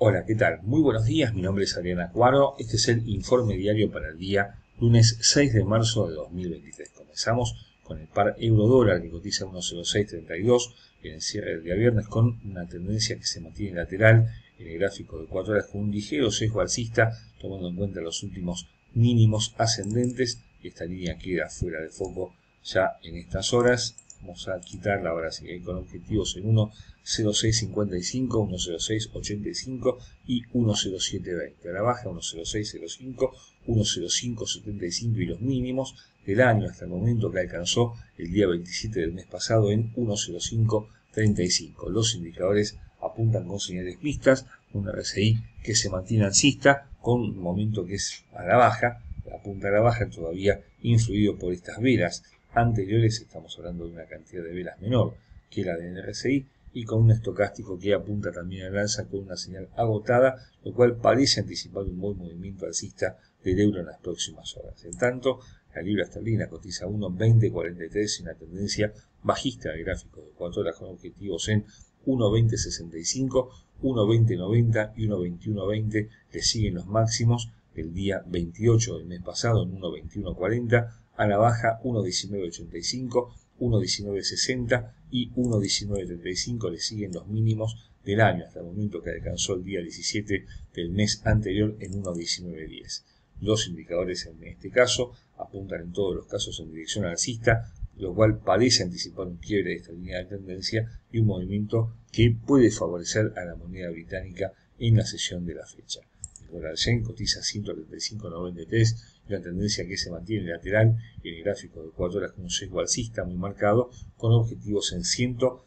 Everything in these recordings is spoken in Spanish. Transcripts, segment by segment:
Hola, ¿qué tal? Muy buenos días, mi nombre es Adrián Aquaro. Este es el informe diario para el día lunes 6 de marzo de 2023. Comenzamos con el par euro-dólar que cotiza 1.0632 en el cierre del día viernes, con una tendencia que se mantiene lateral en el gráfico de 4 horas con un ligero sesgo alcista, tomando en cuenta los últimos mínimos ascendentes. Esta línea queda fuera de foco ya en estas horas. Vamos a quitarla ahora sí, con objetivos en 1.0655, 1.0685 y 1.0720. A la baja 1.0605, 1.0575 y los mínimos del año hasta el momento que alcanzó el día 27 del mes pasado en 1.0535. Los indicadores apuntan con señales mixtas, una RSI que se mantiene alcista con un momento que es a la baja, apunta a la baja todavía influido por estas velas anteriores. Estamos hablando de una cantidad de velas menor que la del RSI y con un estocástico que apunta también al alza con una señal agotada, lo cual parece anticipar un buen movimiento alcista del euro en las próximas horas. En tanto, la libra esterlina cotiza 1.2043 en la tendencia bajista de gráfico de 4 horas con objetivos en 1.2065, 1.2090 y 1.2120. Le siguen los máximos del día 28 del mes pasado en 1.2140. A la baja 1.1985, 1.1960 y 1.1935 le siguen los mínimos del año hasta el momento que alcanzó el día 17 del mes anterior en 1.1910. Los indicadores en este caso apuntan en todos los casos en dirección alcista, lo cual parece anticipar un quiebre de esta línea de tendencia y un movimiento que puede favorecer a la moneda británica en la sesión de la fecha. El dólar yen cotiza 135.93, una tendencia que se mantiene lateral en el gráfico de 4 horas con un sesgo alcista muy marcado, con objetivos en 136.50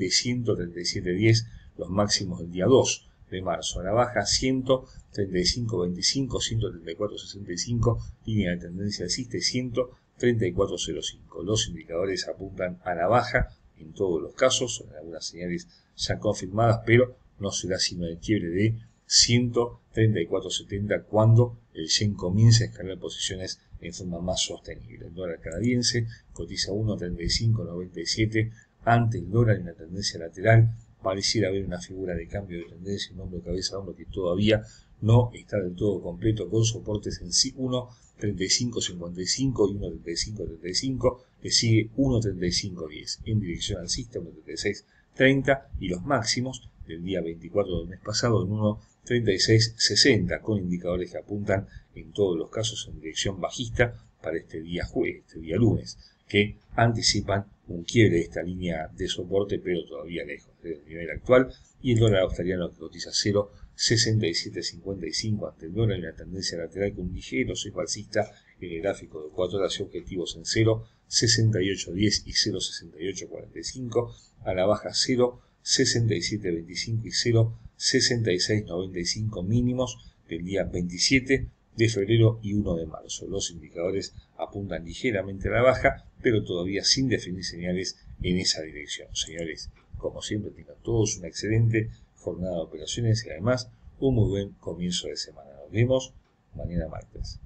y 137.10, los máximos del día 2 de marzo. A la baja 135.25, 134.65, línea de tendencia alcista y 134.05. Los indicadores apuntan a la baja en todos los casos, son algunas señales ya confirmadas, pero no será sino el quiebre de 134.70 cuando el yen comience a escalar posiciones en forma más sostenible. El dólar canadiense cotiza 1.3597 ante el dólar en la tendencia lateral. Pareciera haber una figura de cambio de tendencia en hombro, cabeza a hombro que todavía no está del todo completo, con soportes en 1.3555 y 1.3535. Le sigue 1.3510 en dirección alcista, 1.3630 y los máximos del día 24 del mes pasado en 1.3660, con indicadores que apuntan en todos los casos en dirección bajista para este día jueves, este día lunes, que anticipan un quiebre de esta línea de soporte, pero todavía lejos del nivel actual. Y el dólar australiano que cotiza 0.6755 ante el dólar en la tendencia lateral con un ligero sesgo alcista en el gráfico de 4 horas y objetivos en 0.6810 y 0.6845, a la baja 0.6725 y 0.6695 mínimos del día 27 de febrero y 1 de marzo. Los indicadores apuntan ligeramente a la baja, pero todavía sin definir señales en esa dirección. Señores, como siempre, tengan todos una excelente jornada de operaciones y además un muy buen comienzo de semana. Nos vemos mañana martes.